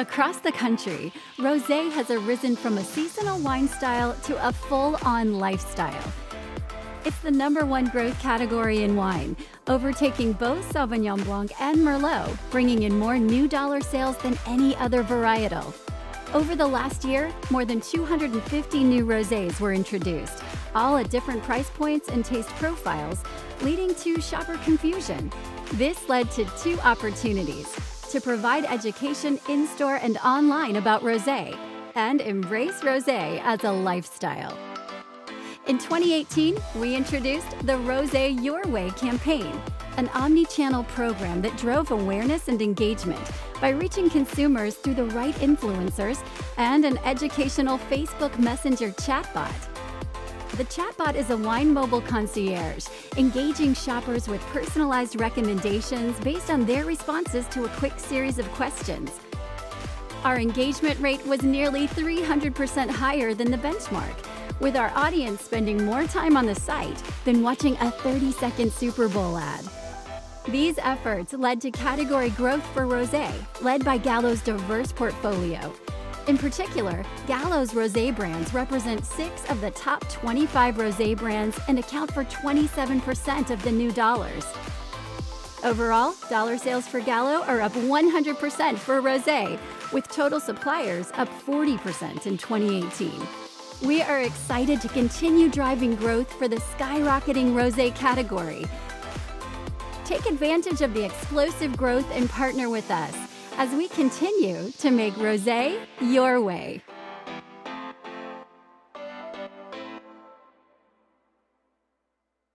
Across the country, rosé has arisen from a seasonal wine style to a full-on lifestyle. It's the #1 growth category in wine, overtaking both Sauvignon Blanc and Merlot, bringing in more new dollar sales than any other varietal. Over the last year, more than 250 new rosés were introduced, all at different price points and taste profiles, leading to shopper confusion. This led to two opportunities: to provide education in-store and online about rosé, and embrace rosé as a lifestyle. In 2018, we introduced the Rosé Your Way campaign, an omni-channel program that drove awareness and engagement by reaching consumers through the right influencers and an educational Facebook Messenger chatbot. The chatbot is a wine mobile concierge, engaging shoppers with personalized recommendations based on their responses to a quick series of questions. Our engagement rate was nearly 300% higher than the benchmark, with our audience spending more time on the site than watching a 30-second Super Bowl ad. These efforts led to category growth for rosé, led by Gallo's diverse portfolio. In particular, Gallo's rosé brands represent 6 of the top 25 rosé brands and account for 27% of the new dollars. Overall, dollar sales for Gallo are up 100% for rosé, with total suppliers up 40% in 2018. We are excited to continue driving growth for the skyrocketing rosé category. Take advantage of the explosive growth and partner with us as we continue to make rosé your way.